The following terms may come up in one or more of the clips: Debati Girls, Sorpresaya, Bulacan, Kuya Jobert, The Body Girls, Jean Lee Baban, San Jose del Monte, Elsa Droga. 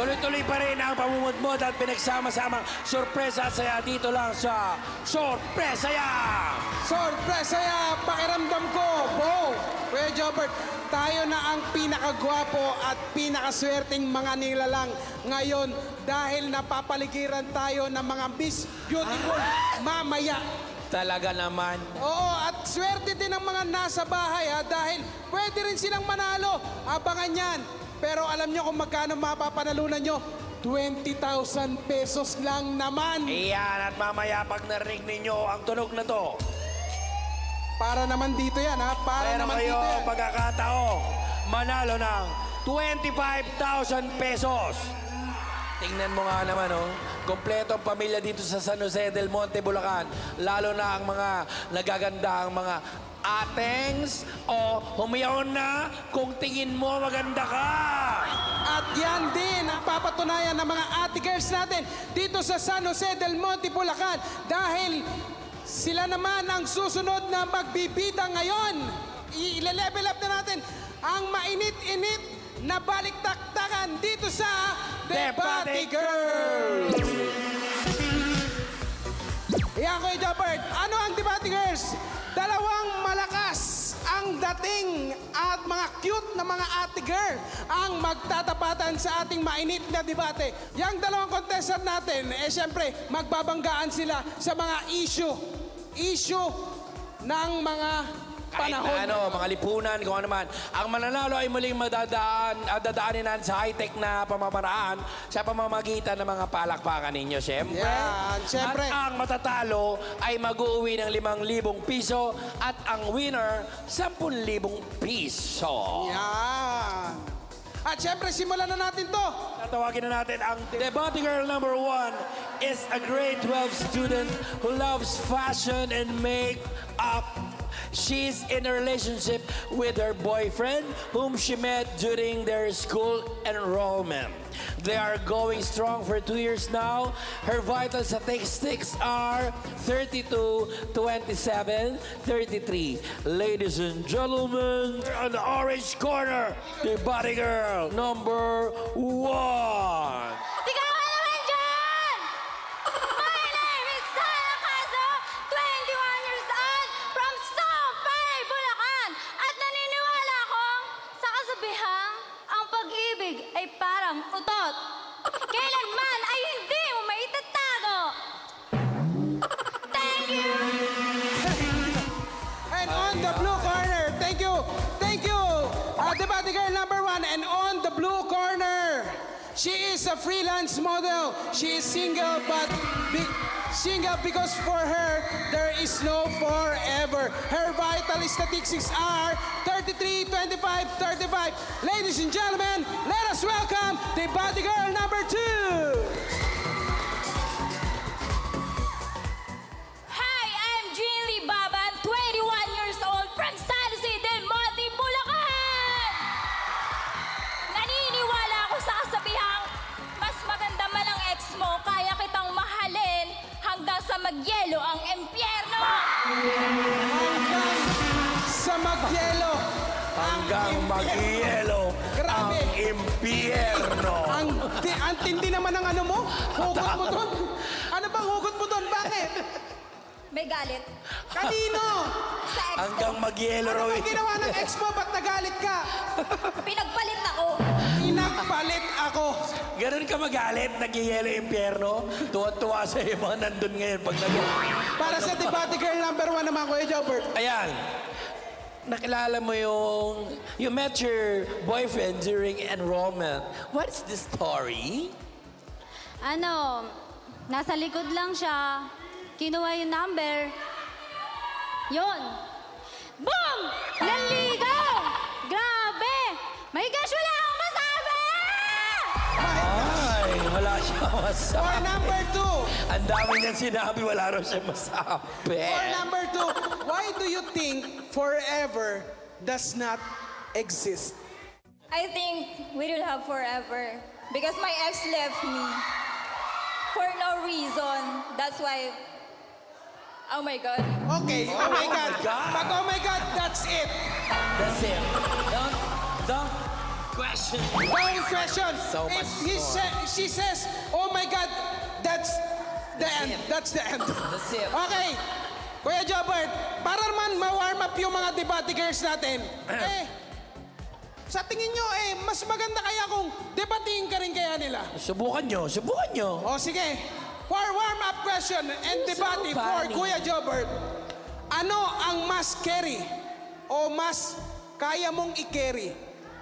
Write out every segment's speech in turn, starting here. Tuloy-tuloy pa rin ang pamumudmod at pinagsama-samang sorpresa at saya dito lang sa Sorpresaya! Sorpresaya! Pakiramdam ko, Bo! Kuya Jobert, tayo na ang pinakagwapo at pinakaswerteng mga nilalang ngayon dahil napapaligiran tayo ng mga Miss Beautiful mamaya. Talaga naman. Oo, at swerte din ang mga nasa bahay dahil pwede rin silang manalo. Abangan yan. Pero alam nyo kung magkano mapapanalunan nyo? 20,000 pesos lang naman. Iyan, at mamaya pag narinig ninyo ang tunog na to. Para naman dito yan, ha? Para naman dito yan. Pero kayo, pagkakataong manalo ng 25,000 pesos. Tingnan mo nga naman, oh. Kompletong pamilya dito sa San Jose del Monte, Bulacan. Lalo na ang mga nagaganda, ang mga atengs o humiyaw na kung tingin mo maganda ka. At yan din ang papatunayan ng mga ate girls natin dito sa San Jose del Monte, Bulacan. Dahil sila naman ang susunod na magbibida ngayon. I-level up na natin ang mainit-init na balik-taktakan dito sa The Body Girls! Ayan, Kuya Jobert, ano ang The Body Girls? Dalawang malakas ang dating at mga cute na mga ate girl ang magtatapatan sa ating mainit na debate. Yang dalawang contestant natin, siyempre, magbabanggaan sila sa mga issue ng mga panahon. Kahit na ano, mga lipunan, kung ano man. Ang mananalo ay muling dadaanin sa high-tech na pamamaraan sa pamamagitan ng mga palakpakan ninyo, siyempre. Yeah, siyempre. At ang matatalo ay mag-uuwi ng 5,000 piso at ang winner, 10,000 piso. Yeah. At siyempre, simulan na natin to. Tatawagin na natin ang Debati Girl number 1 is a grade 12 student who loves fashion and make-up. She's in a relationship with her boyfriend, whom she met during their school enrollment. They are going strong for 2 years now. Her vital statistics are 32, 27, 33. Ladies and gentlemen, on the orange corner, the Body Girl number 1. She is a freelance model. She is single, but single because for her, there is no forever. Her vital statistics are 33, 25, 35. Ladies and gentlemen, let us welcome the Body Girl number 2. Hi, I'm Jean Lee Baban, 21 years old from San Jose del Monte, Bulacan. Naniniwala ako sa kasabihan. Mo, kaya kitang mahalin hanggang sa magyelo ang impyerno. Hanggang sa magyelo. Hanggang magyelo ang impyerno. Ang tindi naman ang ano mo? Hugot mo doon? Ano bang hugot mo doon? Bakit? May galit. Kanino? Sa ex ko. Hanggang magyelo raw. Ano bang ginawa ng ex mo? Ba't nagalit ka? Pinagpalit ako. Pinagpalit ako. Ganun ka magalit, nag-yelo impyerno. Tuwa-tuwa sa iyo mga nandun ngayon pag para sa Debati Girl number 1 naman, Kuya Jobert. Ayan. Nakilala mo yung... You met your boyfriend during enrollment. What's the story? Ano, nasa likod lang siya. Kinuha yung number. Yun. Boom! Naligaw! Grabe! My gosh, wala akong masabi! Ay, wala siyang masabi. Or number 2. Ang dami niyang sinabi, wala rin siyang masabi. Or number 2. Why do you think forever does not exist? I think we don't have forever because my ex left me for no reason. That's why... Oh my God. Okay, oh my God. Pag oh my God, that's it. That's it. Don't question. Boring question. So if much she says, oh my God, that's the end. Sip. That's the end. The sip. Okay. Kuya Jobert, para naman ma-warm up yung mga Debati Girls natin. Sa tingin nyo, mas maganda kaya kung debatingin ka rin kaya nila. Subukan nyo, subukan nyo. O, sige. For warm-up question and debate for Kuya Jobert, ano ang mas carry o mas kaya mong i-carry?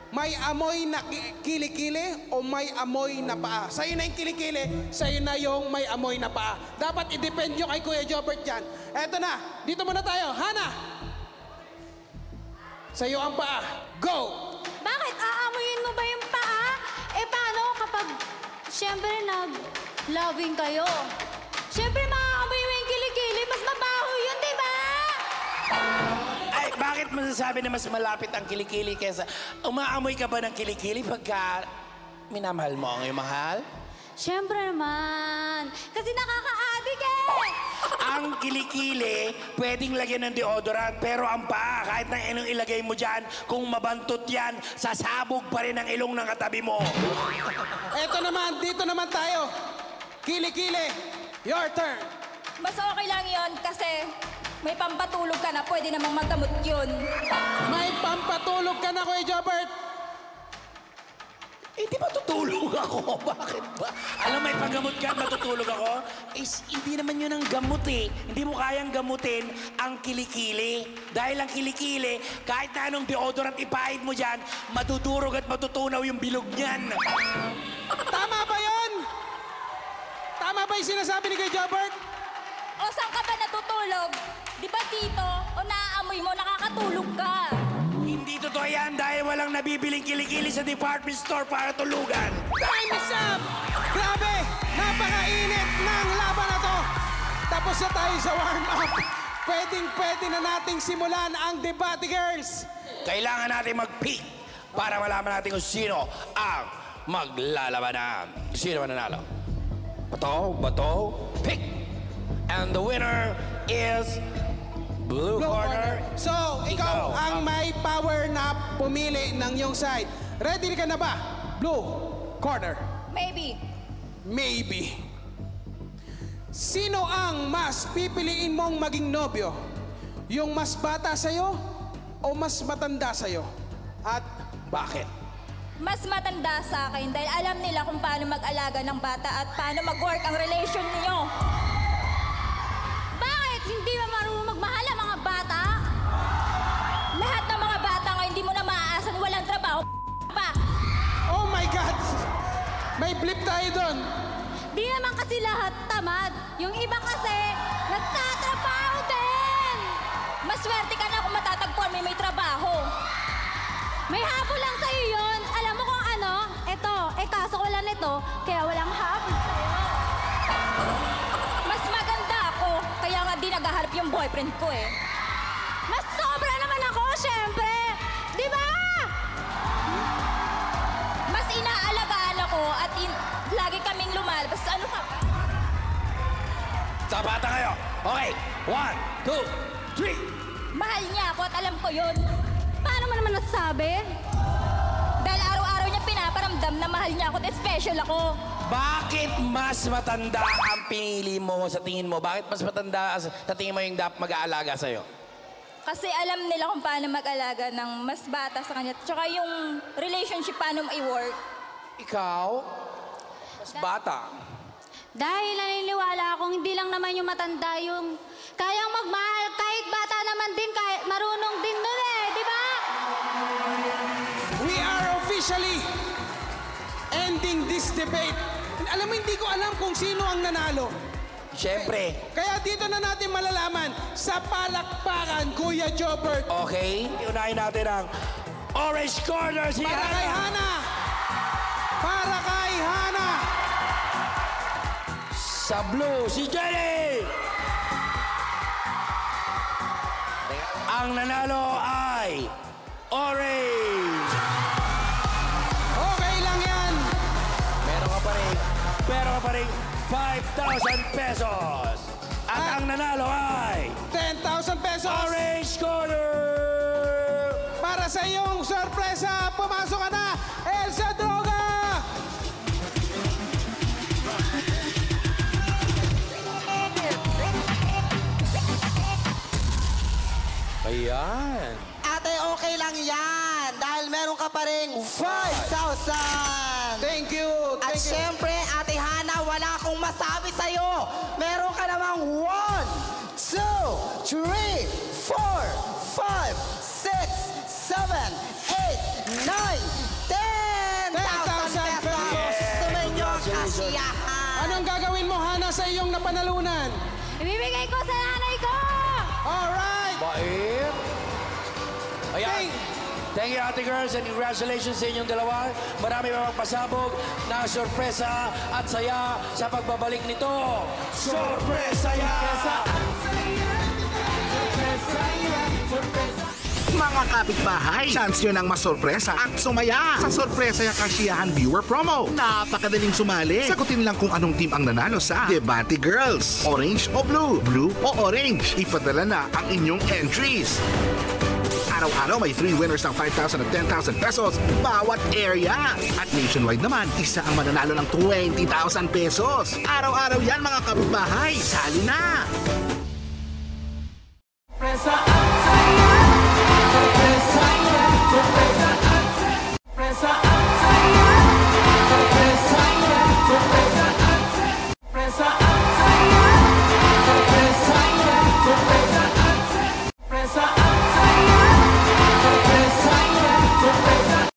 May amoy na kilikili o may amoy na paa? Sa'yo na yung kilikili, sa'yo na yung may amoy na paa. Dapat i-depend nyo kay Kuya Jobert yan. Eto na, dito muna tayo. Hana! Sa'yo ang paa. Go! Bakit? Aamuyin mo ba yung paa? Eh, paano kapag, siyempre, nag-loving kayo? Siyempre, maaamoy mo yung kilikili, mas mabaho yun, di ba? Ay, bakit masasabi na mas malapit ang kilikili kesa... Umaamoy ka ba ng kilikili pagka minamahal mo ang iyong mahal? Siyempre naman. Kasi nakaka-addict eh! Ang kilikili, pwedeng lagyan ng deodorant, pero ang paa, kahit na anong ilagay mo dyan, kung mabantot yan, sasabog pa rin ang ilong ng katabi mo. Eto naman, dito naman tayo. Kilikili, your turn. Mas okay lang yon kasi may pampatulog ka na, pwede namang magkamot yun. May pampatulog ka na, Kuya Jobert. Eh, di ba tutulog ako? Bakit ba? Alam, may paggamot ka, matutulog ako? Eh, hindi naman yun ang gamot eh. Hindi mo kayang gamutin ang kilikili. Dahil ang kilikili, kahit na anong deodorant ipahid mo dyan, madudurog at matutunaw yung bilog niyan. Tama ba yun? Tama ba yung sinasabi ni Kuya Jobert? O, saan ka ba natutulog? Di ba dito? O, naaamoy mo, nakakatulog ka. Hindi totoo yan dahil walang nabibiling kilikili sa department store para tulugan. Time is up! Grabe! Napakainit ng laban na to! Tapos na tayo sa warm-up. Pwedeng-pwede na nating simulan ang Debati Girls. Kailangan natin mag-peak para malaman natin kung sino ang maglalabanan. Sino mananalo? Bato, bato, pick! And the winner is... Blue corner. So, ikaw ang may power na pumili ng iyong side. Ready ka na ba? Blue corner. Maybe. Maybe. Sino ang mas pipiliin mong maging nobyo? Yung mas bata sa'yo o mas matanda sa'yo? At bakit? Mas matanda sa akin dahil alam nila kung paano mag-alaga ng bata at paano mag-work ang relation niyo. Bakit hindi ba marunong magmahal ang mga bata? Lahat ng mga bata ngayon, hindi mo na maaasan, walang trabaho pa. Oh my God! May blip tayo doon. Di naman kasi lahat tamad. Yung iba kasi, nagtatrabaho din. Maswerte ka na kung matatagpuan may trabaho. May habol lang sa'yo yun. Alam mo kung ano? Ito, kaso wala nito, kaya walang habol sa'yo. Kaya nga di naghaharap yung boyfriend ko eh. Mas sobra naman ako, syempre! Di ba? Mas inaalagaan ako at lagi kaming lumalabas. Ano ka? Sabata kayo! Okay! 1, 2, 3! Mahal niya ako at alam ko yun. Paano mo naman nasasabi? Dahil araw-araw niya pinaparamdam na mahal niya ako at special ako. Bakit mas matanda ang pinili mo sa tingin mo? Bakit mas matanda sa tingin mo yung mag-aalaga sa'yo? Kasi alam nila kung paano mag-alaga ng mas bata sa kanya. Tsaka yung relationship, paano i-work. Ikaw? Mas bata. Dahil naniniwala akong hindi lang naman yung matanda yung kayang magmahal. Kahit bata naman din, kahit marunong din nun eh. Di ba? We are officially ending this debate. Alam mo, hindi ko alam kung sino ang nanalo. Siyempre. Kaya dito na natin malalaman sa palakpakan, Kuya Jobert. Okay. Unahin natin ang orange corner si Hana. Para kay Hana. Para kay Hana. Sa blue, si Jenny. Ang nanalo ay orange. Okay lang yan. Meron ka pa rin. Pero pa rin 5,000 pesos. At ang nanalo ay 10,000 pesos. Orange corner. Para sa iyong Pang sorpresa, pumasok ka na, Elsa Droga! Ayan. Ate, okay lang yan. Dahil meron ka pa rin 5,000. Thank you. At syempre, Ate Hana, wala akong masabi sa'yo. Meron ka namang 1, 2, 3, 4, 5, 6, 7, 8, 9, 10,000 pesos. Sumenyo ang kasiyahan. Anong gagawin mo, Hana, sa iyong napanalunan? Ibibigay ko sa nanay ko! Alright! Bait! Ayan! Thank you, Ate Girls, and congratulations sa inyong dalawa. Marami pa magpasabog na sorpresa at saya sa pagbabalik nito. Sorpresaya! Sorpresaya! Sorpresaya! Mga kapitbahay, chance nyo nang masorpresa at sumaya sa Sorpresaya Kasiyahan Viewer Promo. Napakadaling sumali. Sagutin lang kung anong team ang nanalo sa Debati Girls. Orange o blue? Blue o orange? Ipadala na ang inyong entries. Araw-araw may 3 winners ng 5,000 at 10,000 pesos bawat area. At nationwide naman, isa ang mananalo ng 20,000 pesos. Araw-araw yan mga kapitbahay. Sali na! Sorpresa! Sorpresa! Sorpresa!